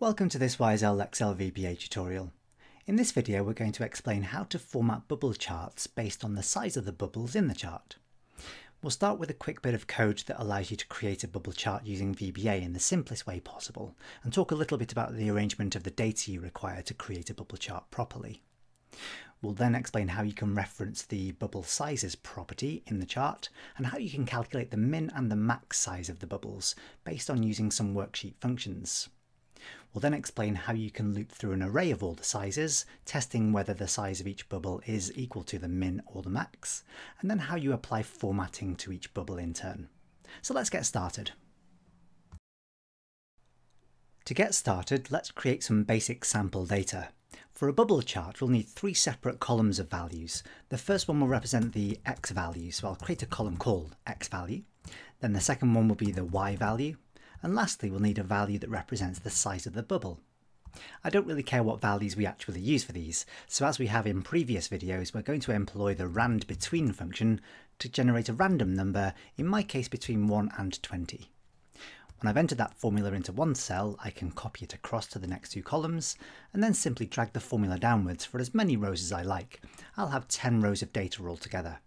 Welcome to this Wise Owl Excel VBA tutorial. In this video we're going to explain how to format bubble charts based on the size of the bubbles in the chart. We'll start with a quick bit of code that allows you to create a bubble chart using VBA in the simplest way possible, and talk a little bit about the arrangement of the data you require to create a bubble chart properly. We'll then explain how you can reference the BubbleSizes property in the chart and how you can calculate the min and the max size of the bubbles based on using some worksheet functions. We'll then explain how you can loop through an array of all the sizes, testing whether the size of each bubble is equal to the min or the max, and then how you apply formatting to each bubble in turn. So let's get started. To get started, let's create some basic sample data. For a bubble chart, we'll need three separate columns of values. The first one will represent the x value, so I'll create a column called x value. Then the second one will be the y value. And lastly, we'll need a value that represents the size of the bubble. I don't really care what values we actually use for these, so as we have in previous videos, we're going to employ the randBetween function to generate a random number, in my case between 1 and 20. When I've entered that formula into one cell, I can copy it across to the next two columns, and then simply drag the formula downwards for as many rows as I like. I'll have 10 rows of data altogether.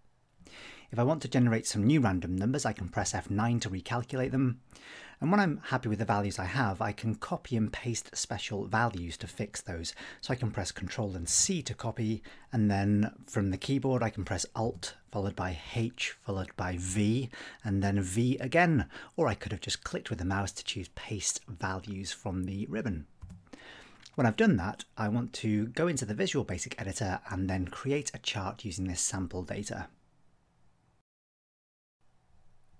If I want to generate some new random numbers, I can press F9 to recalculate them. And when I'm happy with the values I have, I can copy and paste special values to fix those. So I can press Ctrl and C to copy, and then from the keyboard I can press Alt, followed by H, followed by V, and then V again. Or I could have just clicked with the mouse to choose Paste Values from the ribbon. When I've done that, I want to go into the Visual Basic editor and then create a chart using this sample data.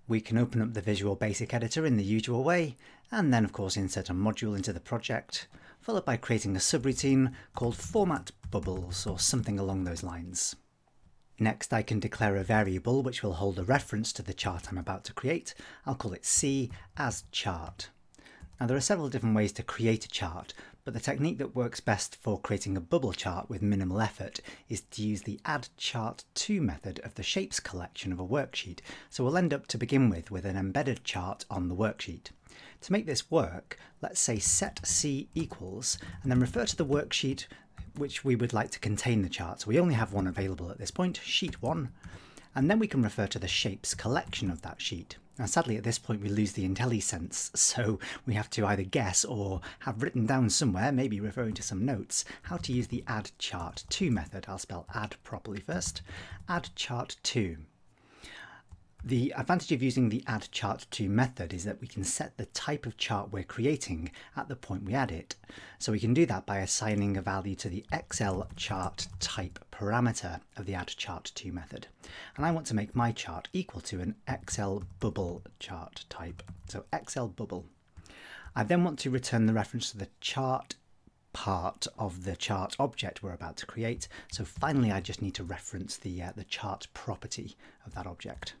We can open up the Visual Basic editor in the usual way, and then of course insert a module into the project, followed by creating a subroutine called Format Bubbles or something along those lines. Next I can declare a variable which will hold a reference to the chart I'm about to create. I'll call it CasChart. Now there are several different ways to create a chart, but the technique that works best for creating a bubble chart with minimal effort is to use the AddChart2 method of the shapes collection of a worksheet, so we'll end up to begin with an embedded chart on the worksheet. To make this work, let's say set C equals, and then refer to the worksheet which we would like to contain the chart, so we only have one available at this point, sheet 1, and then we can refer to the shapes collection of that sheet. Now sadly at this point we lose the IntelliSense, so we have to either guess or have written down somewhere, maybe referring to some notes, how to use the AddChart2 method. I'll spell add properly first. AddChart2. The advantage of using the AddChart2 method is that we can set the type of chart we're creating at the point we add it. So we can do that by assigning a value to the XlChartType parameter of the AddChart2 method. And I want to make my chart equal to an XlBubble chart type, so XlBubble. I then want to return the reference to the chart part of the chart object we're about to create. So finally, I just need to reference the chart property of that object.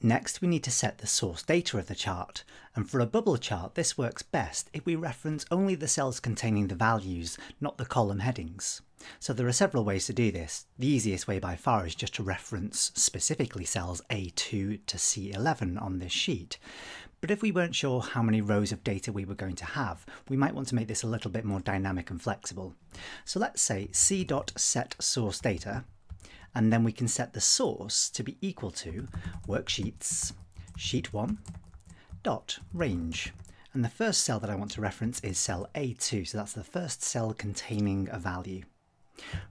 Next, we need to set the source data of the chart, and for a bubble chart this works best if we reference only the cells containing the values, not the column headings. So there are several ways to do this. The easiest way by far is just to reference specifically cells A2 to C11 on this sheet. But if we weren't sure how many rows of data we were going to have, we might want to make this a little bit more dynamic and flexible. So let's say c.setSourceData, and then we can set the source to be equal to worksheets sheet 1 dot range, and the first cell that I want to reference is cell A2, so that's the first cell containing a value.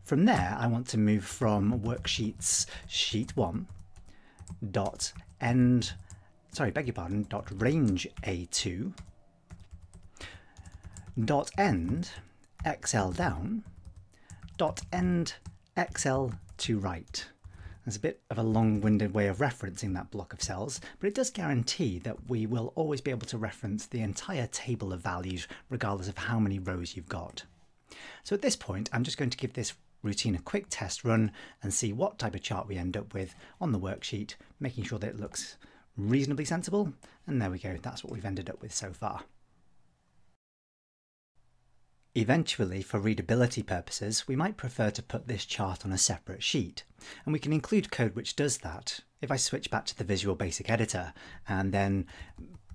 From there I want to move from worksheets sheet 1 dot end, sorry, beg your pardon, dot range A2 dot end XL down dot end XL to right. There's a bit of a long-winded way of referencing that block of cells, but it does guarantee that we will always be able to reference the entire table of values regardless of how many rows you've got. So at this point I'm just going to give this routine a quick test run and see what type of chart we end up with on the worksheet, making sure that it looks reasonably sensible, and there we go, that's what we've ended up with so far. Eventually, for readability purposes, we might prefer to put this chart on a separate sheet, and we can include code which does that. If I switch back to the Visual Basic editor and then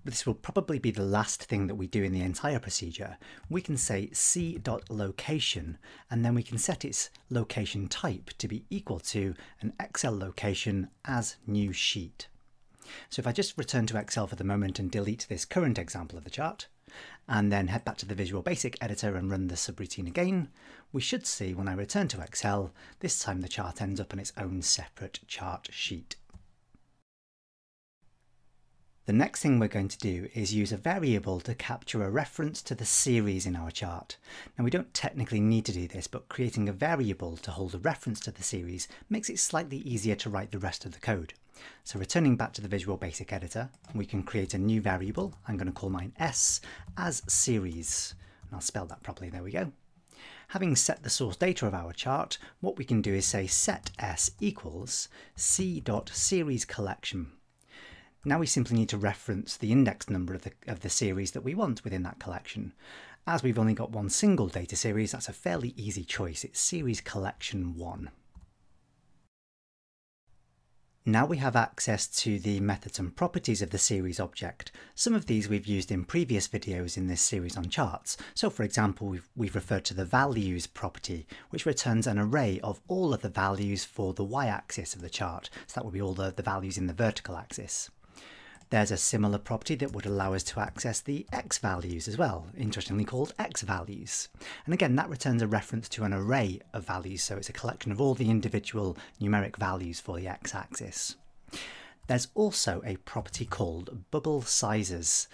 but this will probably be the last thing that we do in the entire procedure, we can say c.location, and then we can set its location type to be equal to an Excel location as new sheet. So if I just return to Excel for the moment and delete this current example of the chart, and then head back to the Visual Basic editor and run the subroutine again, we should see when I return to Excel, this time the chart ends up in its own separate chart sheet. The next thing we're going to do is use a variable to capture a reference to the series in our chart. Now we don't technically need to do this, but creating a variable to hold a reference to the series makes it slightly easier to write the rest of the code. So returning back to the Visual Basic editor, we can create a new variable. I'm going to call mine S as series, and I'll spell that properly. There we go. Having set the source data of our chart, what we can do is say set S equals c.seriesCollection. Now we simply need to reference the index number of the series that we want within that collection. As we've only got one single data series, that's a fairly easy choice. It's series collection 1. Now we have access to the methods and properties of the series object. Some of these we've used in previous videos in this series on charts. So for example, we've referred to the values property, which returns an array of all of the values for the y-axis of the chart. So that would be all the values in the vertical axis. There's a similar property that would allow us to access the X values as well, interestingly called X values. And again, that returns a reference to an array of values, so it's a collection of all the individual numeric values for the X axis. There's also a property called BubbleSizes.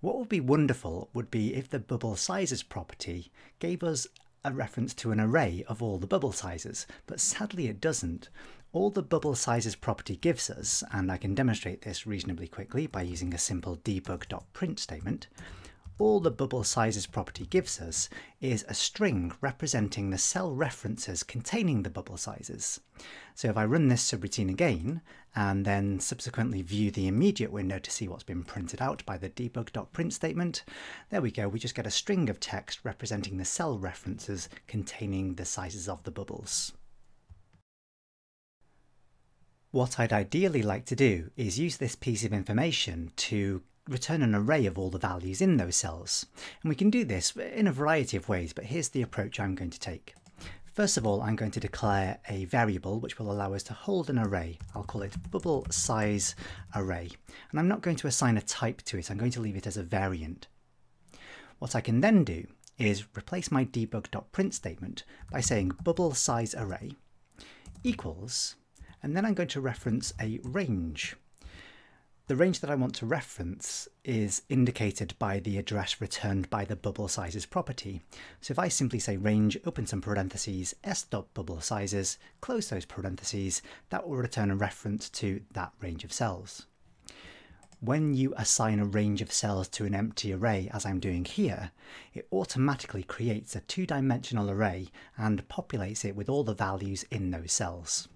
What would be wonderful would be if the BubbleSizes property gave us a reference to an array of all the bubble sizes, but sadly it doesn't. All the bubble sizes property gives us, and I can demonstrate this reasonably quickly by using a simple debug.print statement, all the bubble sizes property gives us is a string representing the cell references containing the bubble sizes. So if I run this subroutine again, and then subsequently view the immediate window to see what's been printed out by the debug.print statement, there we go, we just get a string of text representing the cell references containing the sizes of the bubbles. What I'd ideally like to do is use this piece of information to return an array of all the values in those cells. And we can do this in a variety of ways, but here's the approach I'm going to take. First of all, I'm going to declare a variable which will allow us to hold an array. I'll call it bubble size array. And I'm not going to assign a type to it. I'm going to leave it as a variant. What I can then do is replace my debug.print statement by saying bubble size array equals, and then I'm going to reference a range. The range that I want to reference is indicated by the address returned by the bubble sizes property. So if I simply say range, open some parentheses, s.bubblesizes, close those parentheses, that will return a reference to that range of cells. When you assign a range of cells to an empty array, as I'm doing here, it automatically creates a two-dimensional array and populates it with all the values in those cells.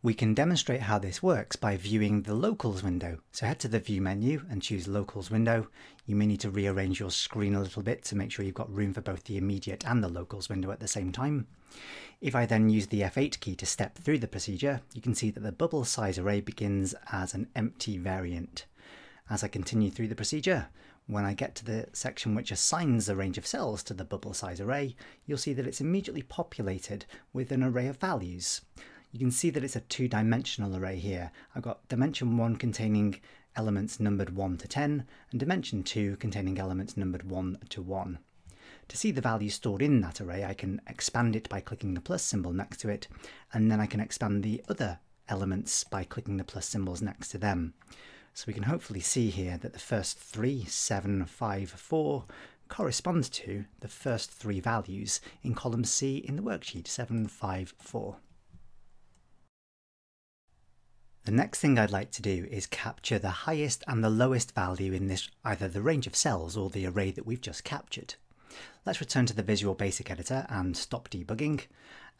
We can demonstrate how this works by viewing the Locals window. So head to the View menu and choose Locals window. You may need to rearrange your screen a little bit to make sure you've got room for both the immediate and the Locals window at the same time. If I then use the F8 key to step through the procedure, you can see that the bubble size array begins as an empty variant. As I continue through the procedure, when I get to the section which assigns the range of cells to the bubble size array, you'll see that it's immediately populated with an array of values. You can see that it's a two-dimensional array here. I've got dimension 1 containing elements numbered 1 to 10 and dimension 2 containing elements numbered 1 to 1. To see the values stored in that array, I can expand it by clicking the plus symbol next to it, and then I can expand the other elements by clicking the plus symbols next to them. So we can hopefully see here that the first 3, 7, 5, 4 corresponds to the first 3 values in column C in the worksheet, 7, 5, 4. The next thing I'd like to do is capture the highest and the lowest value in this either the range of cells or the array that we've just captured. Let's return to the Visual Basic editor and stop debugging,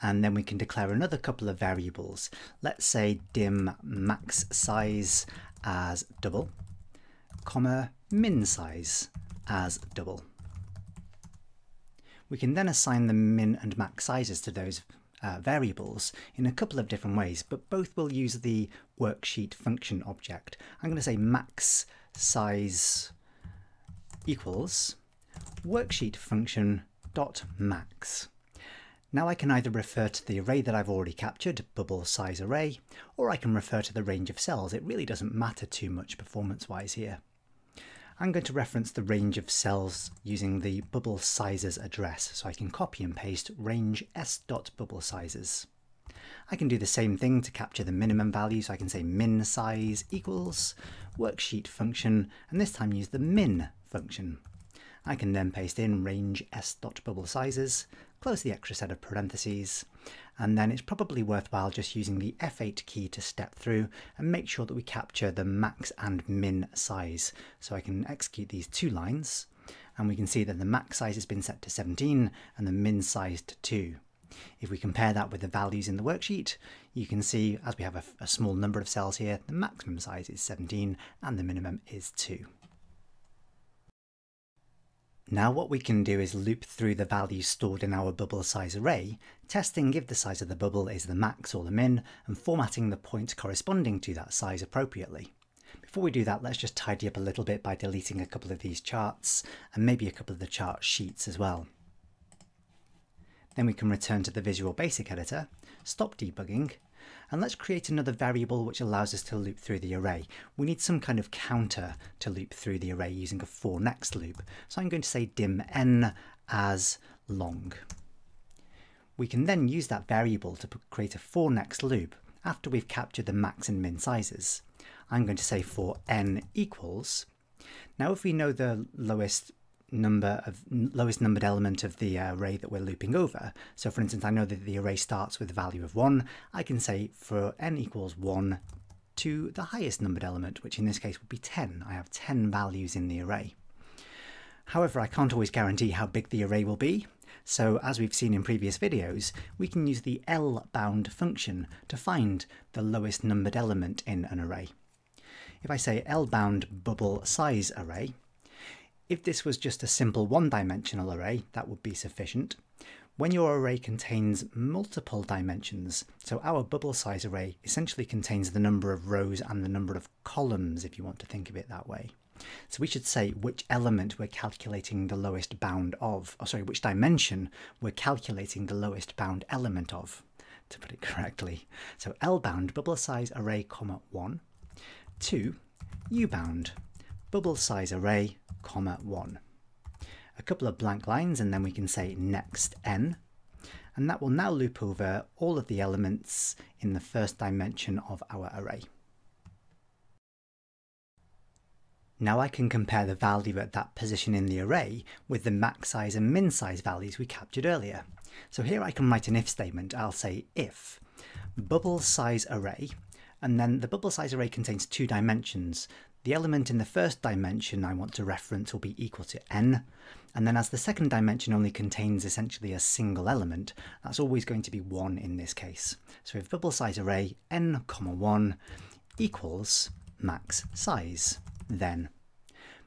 and then we can declare another couple of variables. Let's say dim max size as double, comma min size as double. We can then assign the min and max sizes to those variables in a couple of different ways, but both will use the worksheet function object. I'm going to say max size equals worksheet function dot max. Now I can either refer to the array that I've already captured, bubble size array, or I can refer to the range of cells. It really doesn't matter too much performance-wise here. I'm going to reference the range of cells using the BubbleSizes address, so I can copy and paste range s.BubbleSizes. I can do the same thing to capture the minimum value, so I can say min size equals worksheet function, and this time use the min function. I can then paste in range s.BubbleSizes, close the extra set of parentheses, and then it's probably worthwhile just using the F8 key to step through and make sure that we capture the max and min size. So I can execute these two lines, and we can see that the max size has been set to 17 and the min size to 2. If we compare that with the values in the worksheet, you can see as we have a small number of cells here, the maximum size is 17 and the minimum is 2. Now what we can do is loop through the values stored in our bubble size array, testing if the size of the bubble is the max or the min, and formatting the point corresponding to that size appropriately. Before we do that, let's just tidy up a little bit by deleting a couple of these charts, and maybe a couple of the chart sheets as well. Then we can return to the Visual Basic editor, stop debugging, and let's create another variable which allows us to loop through the array. We need some kind of counter to loop through the array using a for next loop. So I'm going to say dim n as long. We can then use that variable to create a for next loop after we've captured the max and min sizes. I'm going to say for n equals. Now if we know the lowest numbered element of the array that we're looping over. So for instance, I know that the array starts with a value of 1. I can say for n equals 1 to the highest numbered element, which in this case would be 10. I have 10 values in the array. However, I can't always guarantee how big the array will be. So as we've seen in previous videos, we can use the LBound function to find the lowest numbered element in an array. If I say LBound bubble size array, if this was just a simple one-dimensional array, that would be sufficient. When your array contains multiple dimensions, so our bubble size array essentially contains the number of rows and the number of columns, if you want to think of it that way. So we should say which element we're calculating the lowest bound of, or sorry, which dimension we're calculating the lowest bound element of, to put it correctly. So LBound bubble size array, comma 1, to UBound bubble size array, comma 1. A couple of blank lines and then we can say next n, and that will now loop over all of the elements in the first dimension of our array. Now I can compare the value at that position in the array with the max size and min size values we captured earlier. So here I can write an if statement. I'll say if bubble size array, and then the bubble size array contains two dimensions. The element in the first dimension I want to reference will be equal to n, and then as the second dimension only contains essentially a single element, that's always going to be 1 in this case. So if bubble size array n, 1 equals max size, then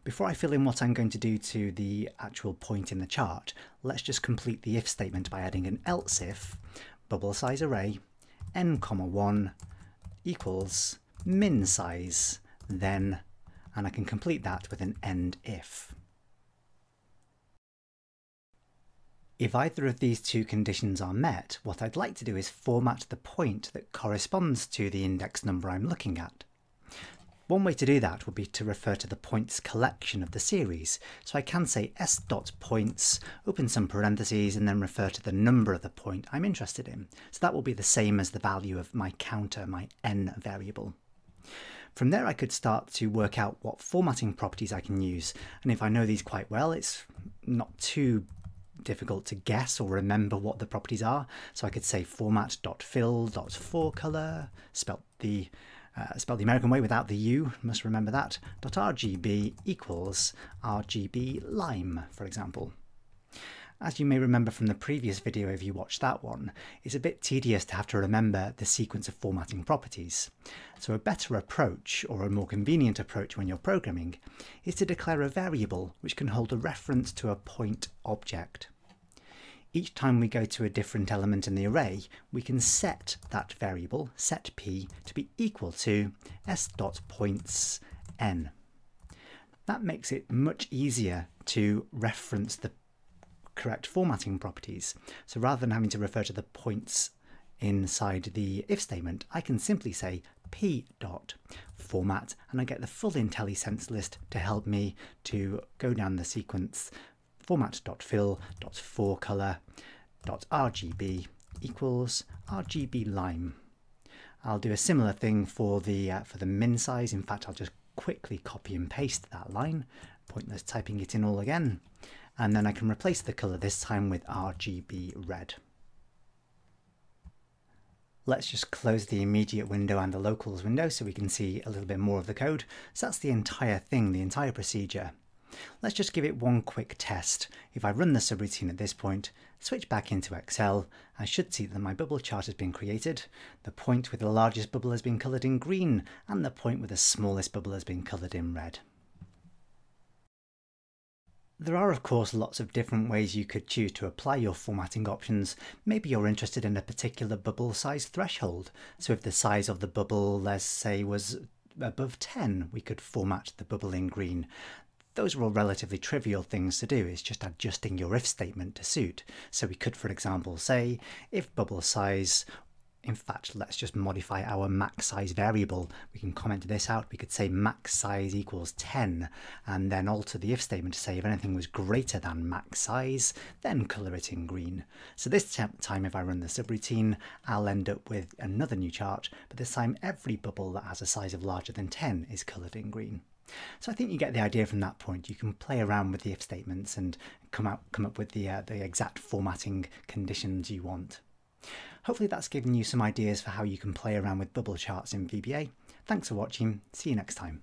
before I fill in what I'm going to do to the actual point in the chart, let's just complete the if statement by adding an else if bubble size array n, 1 equals min size, then, and I can complete that with an end if. If either of these two conditions are met, what I'd like to do is format the point that corresponds to the index number I'm looking at. One way to do that would be to refer to the points collection of the series. So I can say s.points, open some parentheses, and then refer to the number of the point I'm interested in. So that will be the same as the value of my counter, my n variable. From there I could start to work out what formatting properties I can use, and if I know these quite well, it's not too difficult to guess or remember what the properties are. So I could say format.fill.forcolor, spelt the American way without the U, must remember that, .rgb equals rgb lime, for example. As you may remember from the previous video if you watched that one, it's a bit tedious to have to remember the sequence of formatting properties. So a better approach, or a more convenient approach when you're programming, is to declare a variable which can hold a reference to a point object. Each time we go to a different element in the array, we can set that variable, set p, to be equal to s.points n. that makes it much easier to reference the correct formatting properties. So rather than having to refer to the points inside the if statement, I can simply say p dot format, and I get the full IntelliSense list to help me to go down the sequence format.fill.forcolor.rgb equals rgb lime. I'll do a similar thing for the min size. In fact, I'll just quickly copy and paste that line, pointless typing it in all again, and then I can replace the color this time with RGB red. Let's just close the immediate window and the locals window so we can see a little bit more of the code. So that's the entire thing, the entire procedure. Let's just give it one quick test. If I run the subroutine at this point, switch back into Excel, I should see that my bubble chart has been created. The point with the largest bubble has been coloured in green, and the point with the smallest bubble has been coloured in red. There are of course lots of different ways you could choose to apply your formatting options. Maybe you're interested in a particular bubble size threshold. So if the size of the bubble, let's say, was above 10, we could format the bubble in green. Those are all relatively trivial things to do, it's just adjusting your if statement to suit. So we could, for example, say if bubble size, in fact, let's just modify our max size variable. We can comment this out. We could say max size equals 10 and then alter the if statement to say if anything was greater than max size, then colour it in green. So this time, if I run the subroutine, I'll end up with another new chart, but this time every bubble that has a size of larger than 10 is coloured in green. So I think you get the idea from that point. You can play around with the if statements and come up with the exact formatting conditions you want. Hopefully that's given you some ideas for how you can play around with bubble charts in VBA. Thanks for watching. See you next time.